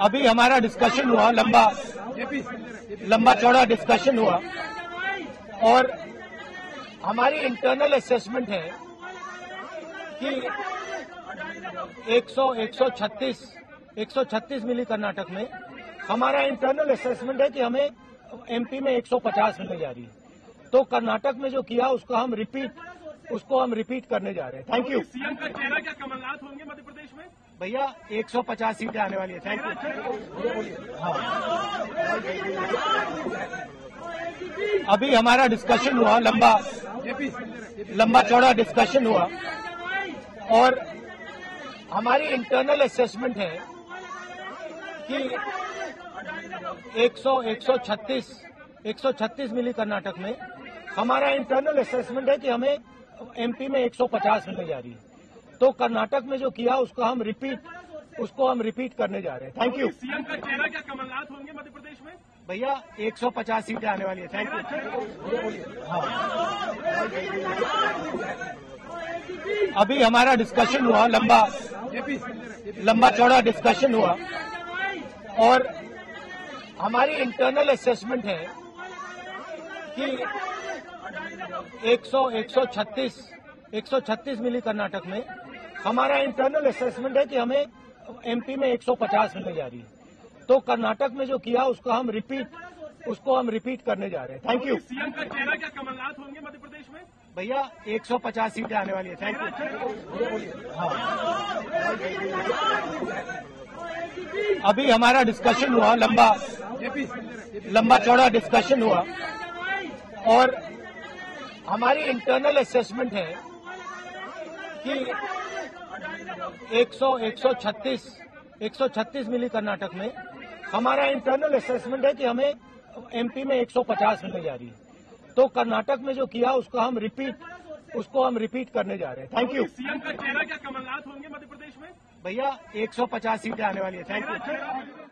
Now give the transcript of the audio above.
अभी हमारा डिस्कशन हुआ, लंबा चौड़ा डिस्कशन हुआ और हमारी इंटरनल असेसमेंट है कि 136 मिली कर्नाटक में। हमारा इंटरनल असेसमेंट है कि हमें एमपी में 150 मिलने जा रही है, तो कर्नाटक में जो किया उसको हम रिपीट करने जा रहे हैं। Thank you. सीएम का चेहरा क्या कमलनाथ होंगे मध्य प्रदेश में? भैया 150 सीटें आने वाली है। Thank you. अभी हमारा डिस्कशन हुआ, लंबा चौड़ा डिस्कशन हुआ और हमारी इंटरनल असेसमेंट है कि 136 मिली कर्नाटक में। हमारा इंटरनल असेसमेंट है कि हमें एमपी में 150 मिलने जा रही है, तो कर्नाटक में जो किया उसको हम रिपीट करने जा रहे हैं। Thank you. सीएम का चेहरा क्या कमलनाथ होंगे मध्य प्रदेश में? भैया 150 सीटें आने वाली है। Thank you. अभी हमारा डिस्कशन हुआ, लंबा चौड़ा डिस्कशन हुआ और हमारी इंटरनल असेसमेंट है कि 136 मिली कर्नाटक में। हमारा इंटरनल असेसमेंट है कि हमें एमपी में 150 मिलने जा रही है, तो कर्नाटक में जो किया उसको हम रिपीट करने जा रहे हैं। Thank you. सीएम का चेहरा क्या कमलनाथ होंगे मध्य प्रदेश में? भैया 150 सीटें आने वाली है। Thank you. अभी हमारा डिस्कशन हुआ, लंबा चौड़ा डिस्कशन हुआ और हमारी इंटरनल असेसमेंट है कि 136 मिली कर्नाटक में। हमारा इंटरनल असेसमेंट है कि हमें एमपी में 150 मिलने जा रही है, तो कर्नाटक में जो किया उसको हम रिपीट करने जा रहे हैं। Thank you. सीएम का चेहरा क्या कमलनाथ होंगे मध्य प्रदेश में? भैया 150 सीटें आने वाली है। Thank you.